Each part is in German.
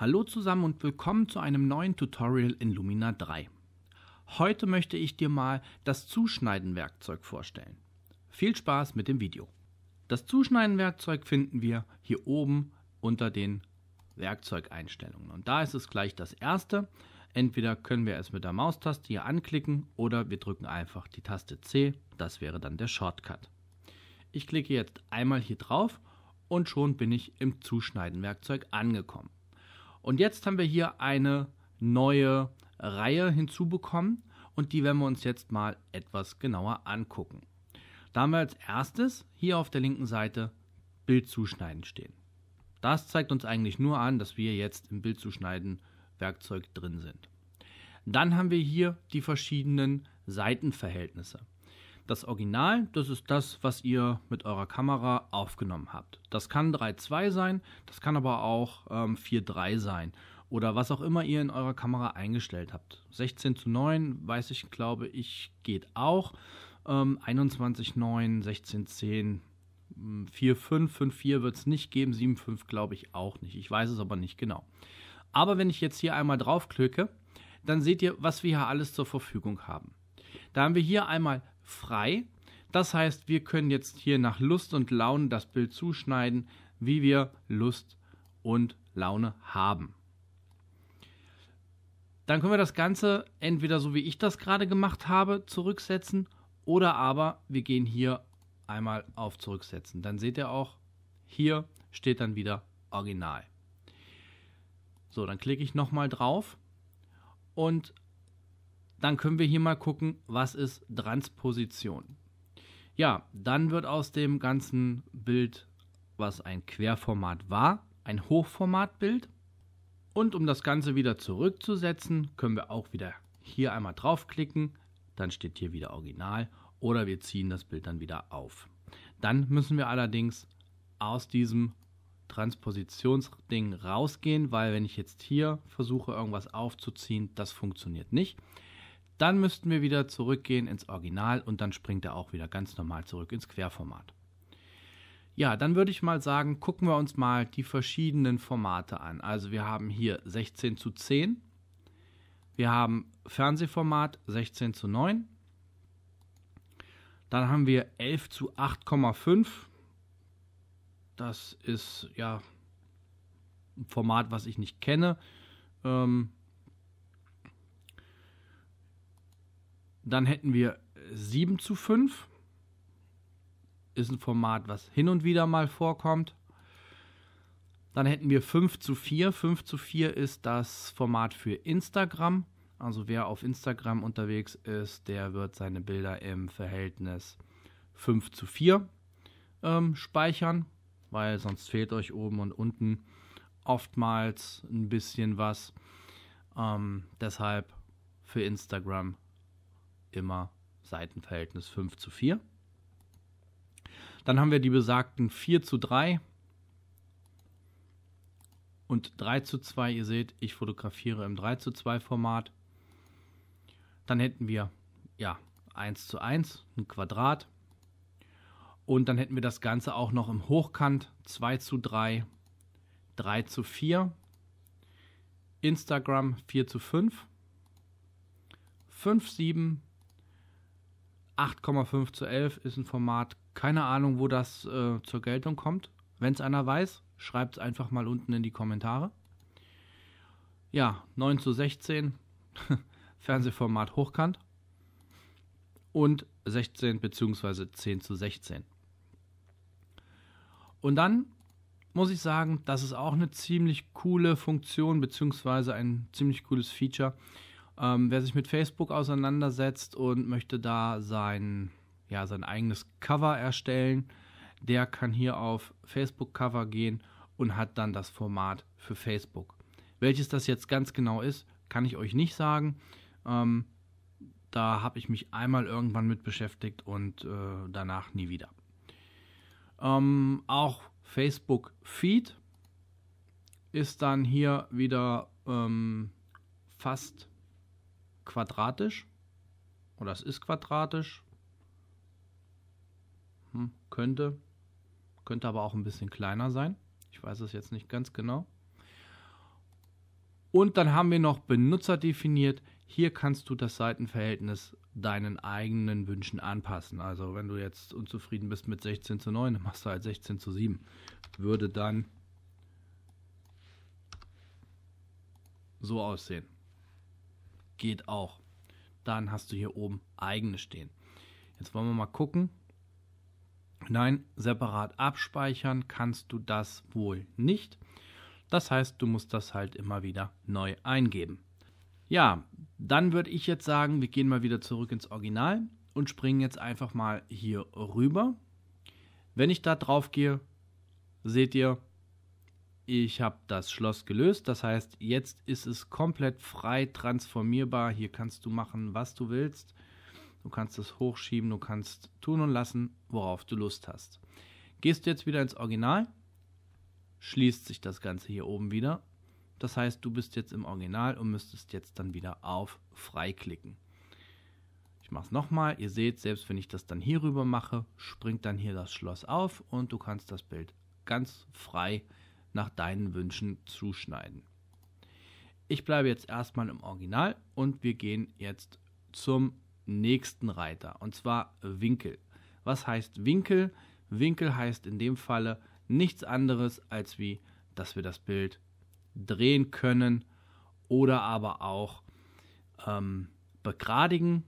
Hallo zusammen und willkommen zu einem neuen Tutorial in Luminar 3. Heute möchte ich dir mal das Zuschneiden-Werkzeug vorstellen. Viel Spaß mit dem Video. Das Zuschneiden-Werkzeug finden wir hier oben unter den Werkzeugeinstellungen. Und da ist es gleich das erste. Entweder können wir es mit der Maustaste hier anklicken oder wir drücken einfach die Taste C. Das wäre dann der Shortcut. Ich klicke jetzt einmal hier drauf und schon bin ich im Zuschneiden-Werkzeug angekommen. Und jetzt haben wir hier eine neue Reihe hinzubekommen und die werden wir uns jetzt mal etwas genauer angucken. Da haben wir als erstes hier auf der linken Seite Bild zuschneiden stehen. Das zeigt uns eigentlich nur an, dass wir jetzt im Bild zuschneiden Werkzeug drin sind. Dann haben wir hier die verschiedenen Seitenverhältnisse. Das Original, das ist das, was ihr mit eurer Kamera aufgenommen habt. Das kann 3:2 sein, das kann aber auch 4:3 sein oder was auch immer ihr in eurer Kamera eingestellt habt. 16:9, weiß ich, glaube ich, geht auch. 21:9, 16:10, 4:5, 5:4 wird es nicht geben, 7:5 glaube ich auch nicht. Ich weiß es aber nicht genau. Aber wenn ich jetzt hier einmal draufklicke, dann seht ihr, was wir hier alles zur Verfügung haben. Da haben wir hier einmal frei. Das heißt, wir können jetzt hier nach Lust und Laune das Bild zuschneiden, wie wir Lust und Laune haben. Dann können wir das Ganze entweder so, wie ich das gerade gemacht habe, zurücksetzen oder aber wir gehen hier einmal auf Zurücksetzen. Dann seht ihr auch, hier steht dann wieder Original. So, dann klicke ich nochmal drauf und dann können wir hier mal gucken, was ist Transposition. Ja, dann wird aus dem ganzen Bild, was ein Querformat war, ein Hochformatbild. Und um das Ganze wieder zurückzusetzen, können wir auch wieder hier einmal draufklicken. Dann steht hier wieder Original oder wir ziehen das Bild dann wieder auf. Dann müssen wir allerdings aus diesem Transpositionsding rausgehen, weil wenn ich jetzt hier versuche, irgendwas aufzuziehen, das funktioniert nicht. Dann müssten wir wieder zurückgehen ins Original und dann springt er auch wieder ganz normal zurück ins Querformat. Ja, dann würde ich mal sagen, gucken wir uns mal die verschiedenen Formate an. Also wir haben hier 16:10, wir haben Fernsehformat 16:9, dann haben wir 11:8,5, das ist ja ein Format, was ich nicht kenne. Dann hätten wir 7:5, ist ein Format, was hin und wieder mal vorkommt. Dann hätten wir 5:4, 5:4 ist das Format für Instagram. Also wer auf Instagram unterwegs ist, der wird seine Bilder im Verhältnis 5:4 speichern, weil sonst fehlt euch oben und unten oftmals ein bisschen was. Deshalb für Instagram immer Seitenverhältnis 5:4. Dann haben wir die besagten 4:3 und 3:2. Ihr seht, ich fotografiere im 3:2 Format. Dann hätten wir ja 1:1, ein Quadrat. Und dann hätten wir das Ganze auch noch im Hochkant 2:3, 3:4, Instagram 4:5, 5:7, 8,5:11 ist ein Format, keine Ahnung, wo das zur Geltung kommt. Wenn es einer weiß, schreibt es einfach mal unten in die Kommentare. Ja, 9:16, Fernsehformat Hochkant und 16 bzw. 10:16. Und dann muss ich sagen, das ist auch eine ziemlich coole Funktion bzw. ein ziemlich cooles Feature. Wer sich mit Facebook auseinandersetzt und möchte da sein eigenes Cover erstellen, der kann hier auf Facebook Cover gehen und hat dann das Format für Facebook. Welches das jetzt ganz genau ist, kann ich euch nicht sagen. Da habe ich mich einmal irgendwann mit beschäftigt und danach nie wieder. Auch Facebook Feed ist dann hier wieder fast quadratisch, oder es ist quadratisch, könnte aber auch ein bisschen kleiner sein, ich weiß es jetzt nicht ganz genau. Und dann haben wir noch Benutzer definiert. Hier kannst du das Seitenverhältnis deinen eigenen Wünschen anpassen. Also wenn du jetzt unzufrieden bist mit 16:9, dann machst du halt 16:7. Würde dann so aussehen. Geht auch. Dann hast du hier oben eigene stehen. Jetzt wollen wir mal gucken. Nein, separat abspeichern kannst du das wohl nicht. Das heißt, du musst das halt immer wieder neu eingeben. Ja, dann würde ich jetzt sagen, wir gehen mal wieder zurück ins Original und springen jetzt einfach mal hier rüber. Wenn ich da drauf gehe, seht ihr, ich habe das Schloss gelöst. Das heißt, jetzt ist es komplett frei transformierbar. Hier kannst du machen, was du willst. Du kannst es hochschieben, du kannst tun und lassen, worauf du Lust hast. Gehst du jetzt wieder ins Original, schließt sich das Ganze hier oben wieder. Das heißt, du bist jetzt im Original und müsstest jetzt dann wieder auf frei klicken. Ich mache es nochmal. Ihr seht, selbst wenn ich das dann hier rüber mache, springt dann hier das Schloss auf und du kannst das Bild ganz frei nach deinen Wünschen zuschneiden. Ich bleibe jetzt erstmal im Original und wir gehen jetzt zum nächsten Reiter, und zwar Winkel. Was heißt Winkel? Winkel heißt in dem Falle nichts anderes, als wie, dass wir das Bild drehen können oder aber auch begradigen.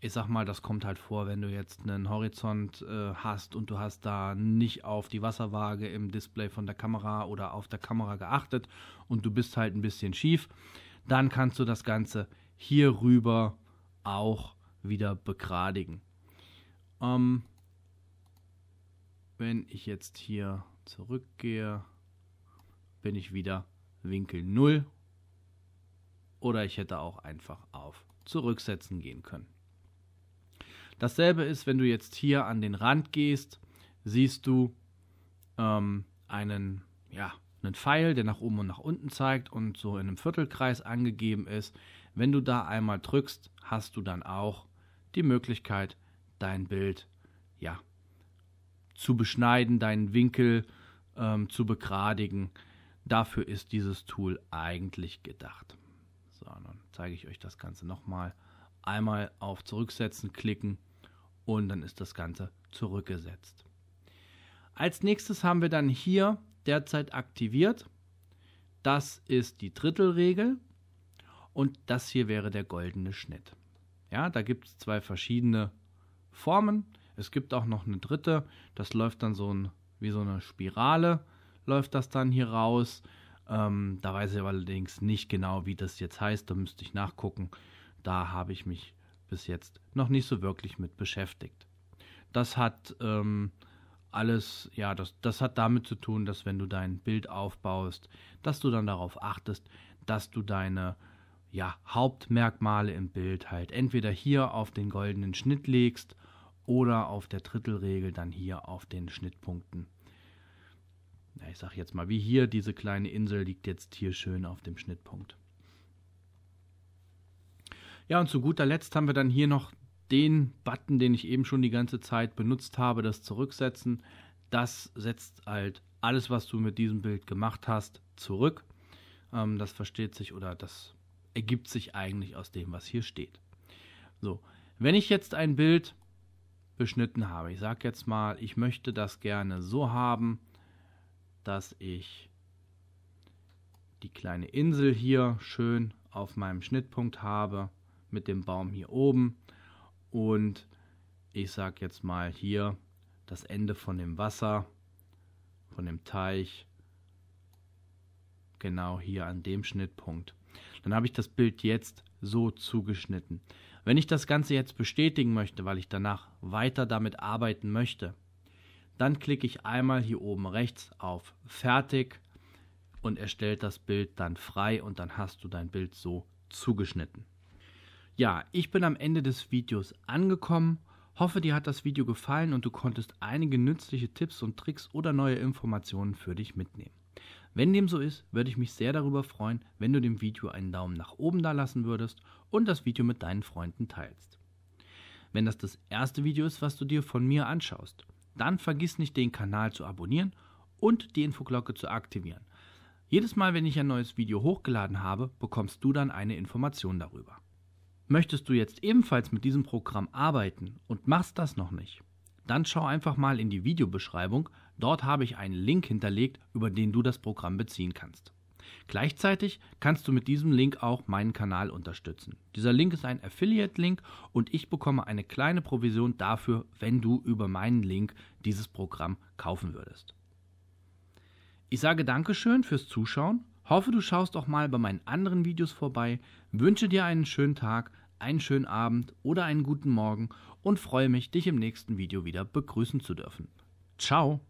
Ich sag mal, das kommt halt vor, wenn du jetzt einen Horizont hast und du hast da nicht auf die Wasserwaage im Display von der Kamera oder auf der Kamera geachtet und du bist halt ein bisschen schief, dann kannst du das Ganze hier rüber auch wieder begradigen. Wenn ich jetzt hier zurückgehe, bin ich wieder Winkel 0 oder ich hätte auch einfach auf Zurücksetzen gehen können. Dasselbe ist, wenn du jetzt hier an den Rand gehst, siehst du einen Pfeil, der nach oben und nach unten zeigt und so in einem Viertelkreis angegeben ist. Wenn du da einmal drückst, hast du dann auch die Möglichkeit, dein Bild zu beschneiden, deinen Winkel zu begradigen. Dafür ist dieses Tool eigentlich gedacht. So, dann zeige ich euch das Ganze nochmal. Einmal auf Zurücksetzen klicken und dann ist das Ganze zurückgesetzt. Als nächstes haben wir dann hier derzeit aktiviert. Das ist die Drittelregel und das hier wäre der goldene Schnitt. Ja, da gibt es zwei verschiedene Formen. Es gibt auch noch eine dritte. Das läuft dann wie so eine Spirale, läuft das dann hier raus. Da weiß ich allerdings nicht genau, wie das jetzt heißt. Da müsste ich nachgucken. Da habe ich mich bis jetzt noch nicht so wirklich mit beschäftigt. Das hat das hat damit zu tun, dass wenn du dein Bild aufbaust, dass du dann darauf achtest, dass du deine Hauptmerkmale im Bild halt entweder hier auf den goldenen Schnitt legst oder auf der Drittelregel dann hier auf den Schnittpunkten. Ja, ich sage jetzt mal, wie hier, diese kleine Insel liegt jetzt hier schön auf dem Schnittpunkt. Ja, und zu guter Letzt haben wir dann hier noch den Button, den ich eben schon die ganze Zeit benutzt habe, das Zurücksetzen. Das setzt halt alles, was du mit diesem Bild gemacht hast, zurück. Das versteht sich oder das ergibt sich eigentlich aus dem, was hier steht. So, wenn ich jetzt ein Bild beschnitten habe, ich sage jetzt mal, ich möchte das gerne so haben, dass ich die kleine Insel hier schön auf meinem Schnittpunkt habe, mit dem Baum hier oben und ich sage jetzt mal hier das Ende von dem Wasser, von dem Teich, genau hier an dem Schnittpunkt. Dann habe ich das Bild jetzt so zugeschnitten. Wenn ich das Ganze jetzt bestätigen möchte, weil ich danach weiter damit arbeiten möchte, dann klicke ich einmal hier oben rechts auf Fertig und erstellt das Bild dann frei und dann hast du dein Bild so zugeschnitten. Ja, ich bin am Ende des Videos angekommen. Hoffe, dir hat das Video gefallen und du konntest einige nützliche Tipps und Tricks oder neue Informationen für dich mitnehmen. Wenn dem so ist, würde ich mich sehr darüber freuen, wenn du dem Video einen Daumen nach oben da lassen würdest und das Video mit deinen Freunden teilst. Wenn das das erste Video ist, was du dir von mir anschaust, dann vergiss nicht, den Kanal zu abonnieren und die Infoglocke zu aktivieren. Jedes Mal, wenn ich ein neues Video hochgeladen habe, bekommst du dann eine Information darüber. Möchtest du jetzt ebenfalls mit diesem Programm arbeiten und machst das noch nicht? Dann schau einfach mal in die Videobeschreibung, dort habe ich einen Link hinterlegt, über den du das Programm beziehen kannst. Gleichzeitig kannst du mit diesem Link auch meinen Kanal unterstützen. Dieser Link ist ein Affiliate-Link und ich bekomme eine kleine Provision dafür, wenn du über meinen Link dieses Programm kaufen würdest. Ich sage Dankeschön fürs Zuschauen, hoffe du schaust auch mal bei meinen anderen Videos vorbei, wünsche dir einen schönen Tag, einen schönen Abend oder einen guten Morgen und freue mich, dich im nächsten Video wieder begrüßen zu dürfen. Ciao!